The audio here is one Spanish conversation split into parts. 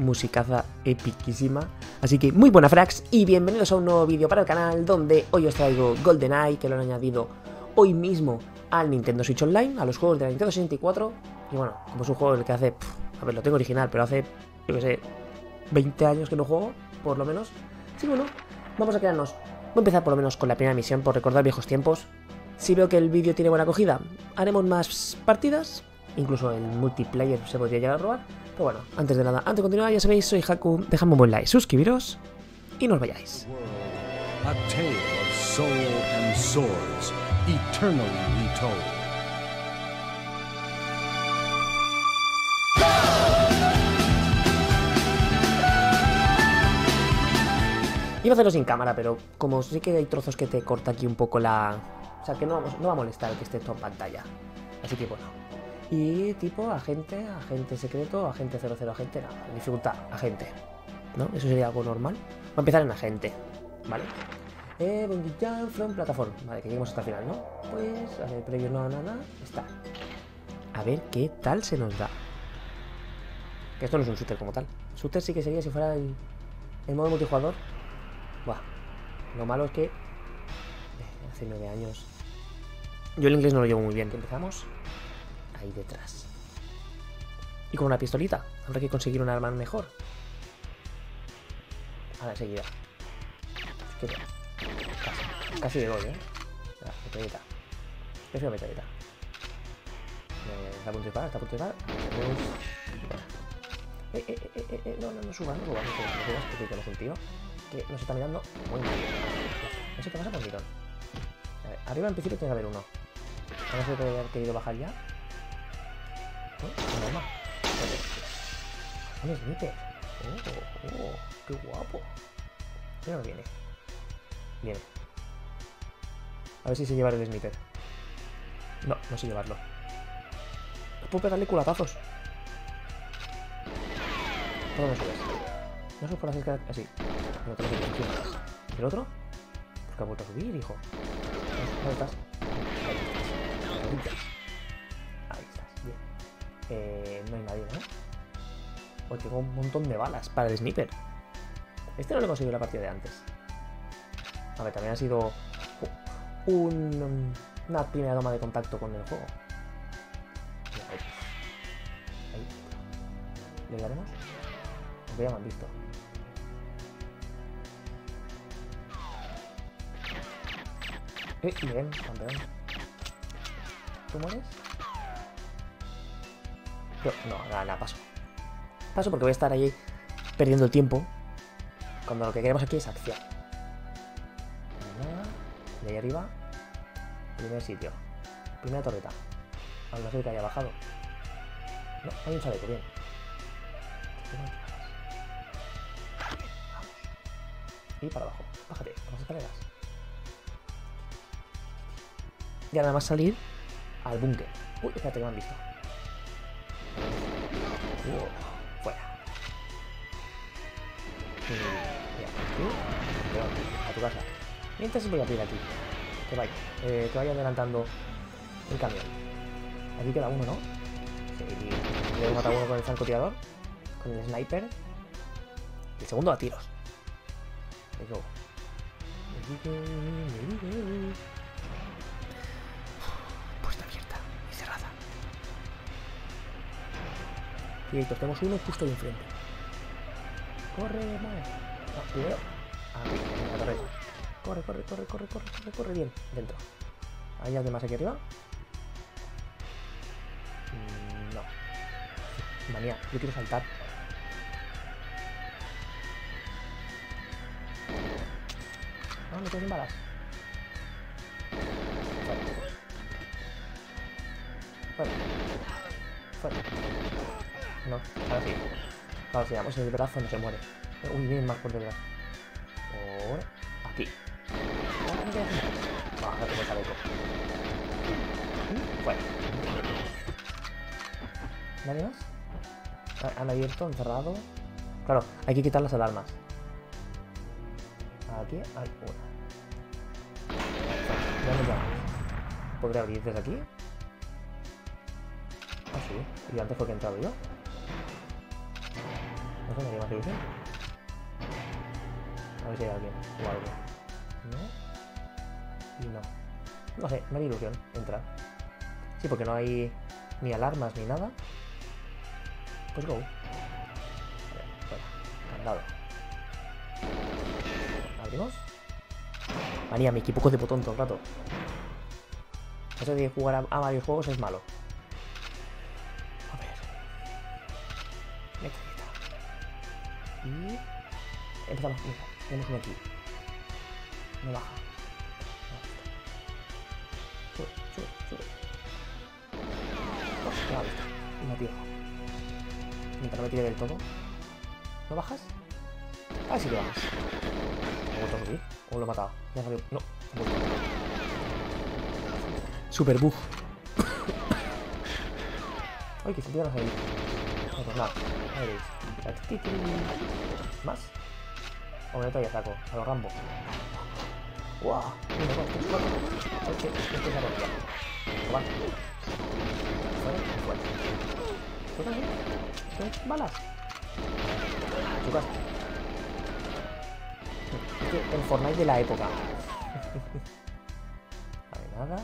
musicaza epiquísima. Así que muy buenas, Frax, y bienvenidos a un nuevo vídeo para el canal, donde hoy os traigo GoldenEye, que lo han añadido hoy mismo al Nintendo Switch Online, a los juegos de la Nintendo 64. Y bueno, como es un juego en el que hace, a ver, lo tengo original, pero hace, yo que sé, 20 años que no juego, por lo menos. Así que bueno, vamos a quedarnos. Voy a empezar por lo menos con la primera misión, por recordar viejos tiempos. Si veo que el vídeo tiene buena acogida, haremos más partidas. Incluso el multiplayer se podría llegar a robar. Pero bueno, antes de nada, antes de continuar, ya sabéis, soy Haku. Dejadme un buen like, suscribiros y nos vayáis. Iba a hacerlo sin cámara, pero como sí que hay trozos que te corta aquí un poco la... O sea, que no va a molestar que esté todo en pantalla. Así que bueno. Y tipo agente, agente secreto, agente 00, agente, no, dificultad, agente, ¿no? Eso sería algo normal. Va a empezar en agente, ¿vale? Bondijan from plataforma. Vale, que lleguemos hasta el final, ¿no? Pues, a ver, previo no, nada, está. A ver qué tal se nos da. Que esto no es un shooter como tal. Shooter sí que sería si fuera el modo multijugador. Buah, lo malo es que... hace 9 años. Yo el inglés no lo llevo muy bien. Empezamos... ahí detrás. Y con una pistolita. Habrá que conseguir un arma mejor. A la seguida. ¿Qué tal? Casi de gol, ¿eh? La metralleta. Es una metralleta. Está a punto de parar, está a punto de parar. No subas, no subas. No subas, porque un tiro que nos está mirando muy mal. Eso te pasa por tirón. A ver, arriba en principio tiene que haber uno. A no ser que haya querido bajar ya. No, no, no. Un sniper. Qué guapo. Pero no viene. Bien. A ver si se lleva el sniper. No, no sé llevarlo. No puedo pegarle culatazos. Pero no subes. No subes por las escaleras. Así. No te lo digo. ¿El otro? Porque ha vuelto a subir, hijo. ¿Dónde estás? Ahí estás. Ahí estás. Bien. No hay nadie, ¿no? Porque tengo un montón de balas para el sniper. Este no lo he conseguido la partida de antes. A ver, también ha sido una primera toma de contacto con el juego. Ahí. ¿Le daremos? Porque ya me han visto. Bien, campeón. ¿Tú mueres? No, nada, paso. Paso porque voy a estar ahí perdiendo el tiempo. Cuando lo que queremos aquí es acción. De ahí arriba. Primer sitio. Primera torreta. A no ser que haya bajado. No, hay un chaleco, bien. Y para abajo. Bájate, con las escaleras. Y nada más salir al búnker. Uy, espérate que me han visto. Fuera. A tu casa. Mientras voy a pedir aquí. Que vaya adelantando el camión. Aquí queda uno, ¿no? Sí. Le he matado a uno con el francotirador. Con el sniper. El segundo a tiros. Eso. Listo, tenemos uno justo ahí enfrente. Corre, madre. No, primero. Aquí, en la torreta. Corre, bien. Dentro. ¿Hay alguien más aquí arriba? No. Manía, yo quiero saltar. No, me quedo sin balas. Fuera. No, ahora sí. Ahora sí, vamos, el brazo no se muere. Uy, bien más por detrás. Ahora, aquí. Baja, no me sale loco. Fuera. ¿Nadie más? Han abierto, encerrado. Claro, hay que quitar las alarmas. Aquí hay una. ¿Podré abrir desde aquí? Ah, sí. ¿Y antes fue que he entrado yo? no sé, me más ilusión. A ver si hay alguien o algo. No. Y no. No sé, me da ilusión entrar. Sí, porque no hay ni alarmas ni nada. Pues go. Vale, fuera. Candado. Abrimos. María, me equivoco de botón todo el rato. Eso de jugar a varios juegos es malo. A ver. Y empezamos. Mira, tenemos uno aquí. Me baja. Sube, sube, sube. Ostras, ahí está. Y me tiro. Mientras me tire del todo. ¿No bajas? A ver si lo bajas. ¿Me he vuelto a subir? ¿O lo he matado? Ya salió. No, he vuelto a subir. Super bug. Ay, que se empiezan a salir. No, pues nada. Ahí veis. ¿Más? O me ya saco. A los Rambo. ¡Guau! ¡Wow! Uno, dos, tres, cuatro. Ocho, este es la vale. Fuera. ¿Tres balas? Chucaste. Es que el Fortnite de la época. Vale, nada.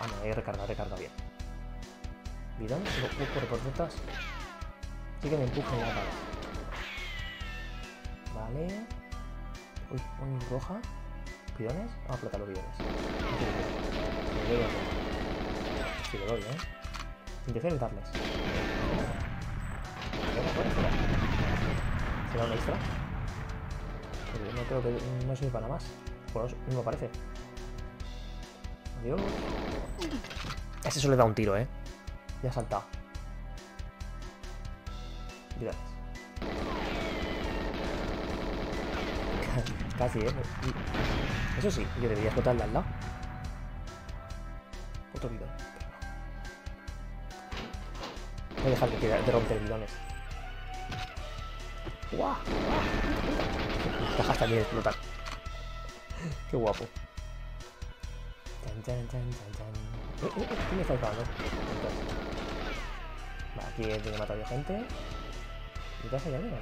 Ah, no, ahí recarga bien. Vida, si lo puedo por detrás. Sí que me empujan la cara. Vale. Uy, un roja. ¿Bidones? Vamos a apretar los bidones. Si le doy, Intención de darles. ¿Será un extra? Pero no creo que no soy para más. Por eso no me parece. Dios. Ese solo le da un tiro, Ya ha saltado. Mirad. Casi, Eso sí, yo debería explotarle al lado. Otro bidón. Voy a dejar que te romper bidones. ¡Guau! Cajas también de explotar. Qué guapo. Chan, chan, chan, chan. ¿Qué me está disparando? Vale, aquí es donde he matado yo gente. ¿Y te has allá bien o no?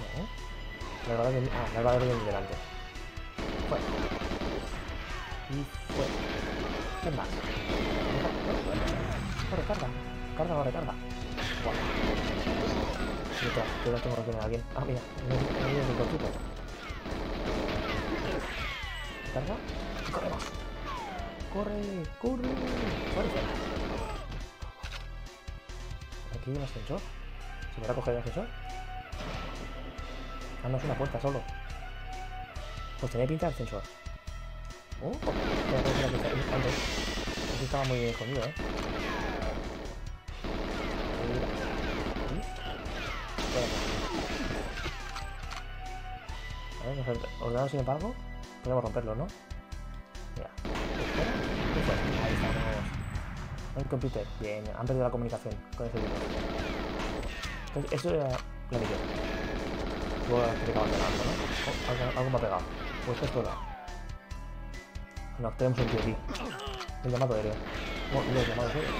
No. La verdad es que... Ah, la verdad es que viene delante. Fue. Y fue. ¿Qué más? Corre, carga. Carga, corre, carga. Guau. Mira, yo la tengo roqueando a alguien. Ah, mira. No hay ningún tipo. Carga. Corre, corre. Aquí hay un ascensor. ¿Se podrá coger el ascensor? Ah, no, es una puerta solo. Pues tenía pinta de ascensor. Eso estaba muy bien escondido, A ver, nos ordenamos sin embargo. Podemos romperlo, ¿no? Mira, ahí estamos. El computer, bien, han perdido la comunicación con ese video. Entonces, eso era la misión. Luego te acabas pegando, ¿no? Algo me ha pegado. Pues esto es todo. No, tenemos un tío aquí. El llamado aéreo. Bueno, los llamados aéreos.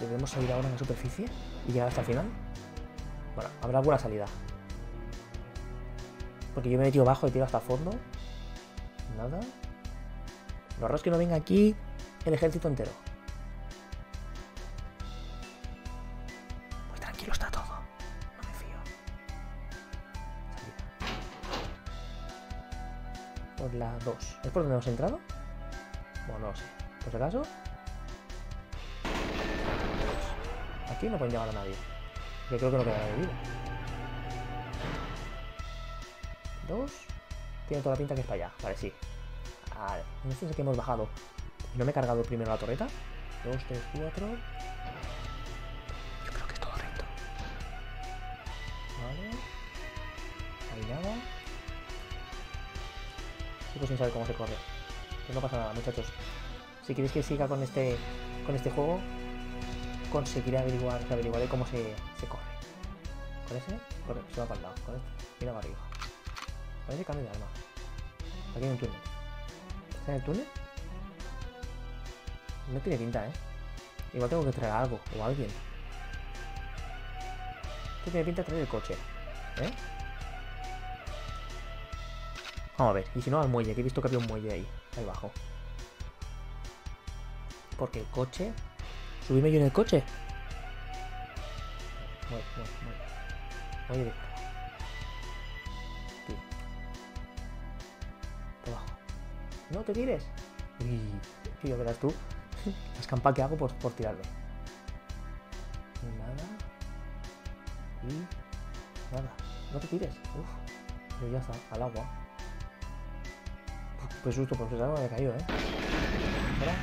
Debemos salir ahora en la superficie y llegar hasta el final. Bueno, habrá alguna salida. Porque yo me he metido abajo y tiro hasta el fondo. Nada. Lo raro es que no venga aquí el ejército entero. Pues tranquilo está todo. No me fío. Salida. Por la 2. ¿Es por donde hemos entrado? Bueno, no sé. Por si acaso. Aquí no pueden llamar a nadie. Yo creo que no queda nadie vivo. Dos. Tiene toda la pinta que es para allá. Vale, sí. Vale. No sé si que hemos bajado. ¿No me he cargado primero la torreta? 2, 3, 4. Yo creo que es todo recto. Vale. Ahí nada. Sigo sin saber cómo se corre. Pues no pasa nada, muchachos. Si queréis que siga con este juego, conseguiré averiguaré cómo se corre. ¿Con ese? Corre, se va para el lado. Con este. Mira para arriba. Parece cambio de arma. Aquí hay un túnel. ¿Está en el túnel? No tiene pinta, ¿eh? Igual tengo que traer algo o alguien. ¿Qué tiene pinta traer el coche? ¿Eh? Vamos a ver. Y si no, al muelle, que he visto que había un muelle ahí. Ahí abajo. Porque el coche... ¿Subirme yo en el coche? Mueve, mueve, mueve. Muelle de carga. Aquí. Por abajo. No te tires. Uy, tío, verás tú. La escampa que hago por tirarme. Nada. Y nada. No te tires. Uf. Pero ya está. Al agua. Pues susto, porque algo me ha caído, ¿eh? Espera.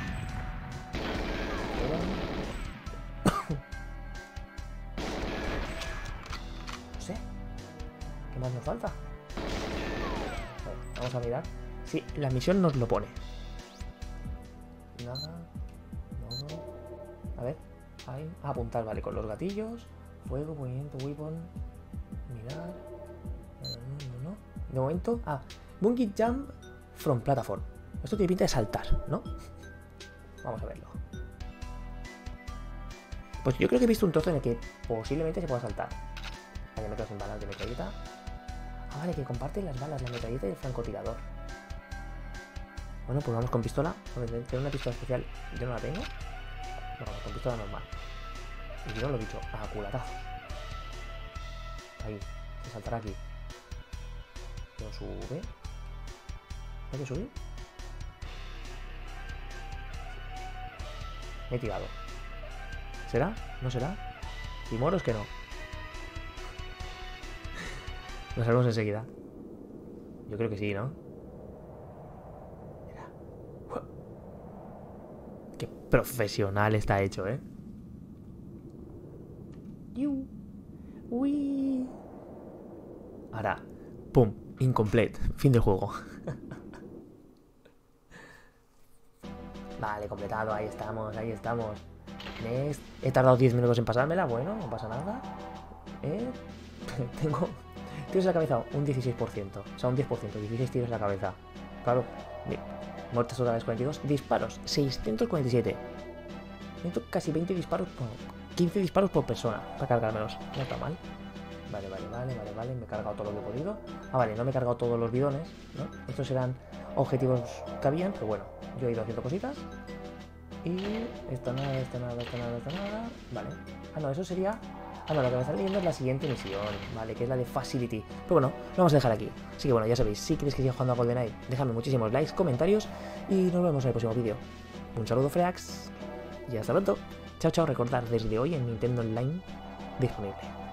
No sé. ¿Qué más nos falta? Bueno, vamos a mirar. Sí, la misión nos lo pone. Nada. No. A ver. Ahí. A apuntar, vale, con los gatillos. Fuego, movimiento, weapon. Mirar. No. De momento. Ah. Monkey Jump from Platform. Esto tiene pinta de saltar, ¿no? Vamos a verlo. Pues yo creo que he visto un trozo en el que posiblemente se pueda saltar. Vale, me quedo sin balas de metralleta. Ah, vale, que comparten las balas, la metralleta y el francotirador. Bueno, pues vamos con pistola. Tengo una pistola especial. Yo no la tengo. No, vamos con pistola normal. Y si no, lo he dicho, a culatazo. Ahí, se saltará aquí. Lo sube. ¿Hay que subir? Me he tirado. ¿Será? ¿No será? Y moros que no. Nos salvamos enseguida. Yo creo que sí, ¿no? Qué profesional está hecho, ¿eh? Uy. Ahora, pum, incomplete, fin del juego. Vale, completado, ahí estamos, ahí estamos. He tardado 10 minutos en pasármela, bueno, no pasa nada. Tengo tiros en la cabeza, un 16%, o sea, un 10%, 16 tiros en la cabeza. Claro, muertes totales 42, disparos 647. Necesito casi 20 disparos, 15 disparos por persona para cargármelos. No está mal. Vale, me he cargado todo lo que he podido. Ah, vale, no me he cargado todos los bidones, ¿no? Estos eran objetivos que habían, pero bueno, yo he ido haciendo cositas. Y esta nada. Vale. Ah, no, eso sería... Ah, no, lo que me están leyendo es la siguiente misión, ¿vale? Que es la de Facility. Pero bueno, lo vamos a dejar aquí. Así que bueno, ya sabéis, si queréis que siga jugando a GoldenEye, dejadme muchísimos likes, comentarios y nos vemos en el próximo vídeo. Un saludo, Freaks, y hasta pronto. Chao, chao. Recordad, desde hoy en Nintendo Online disponible.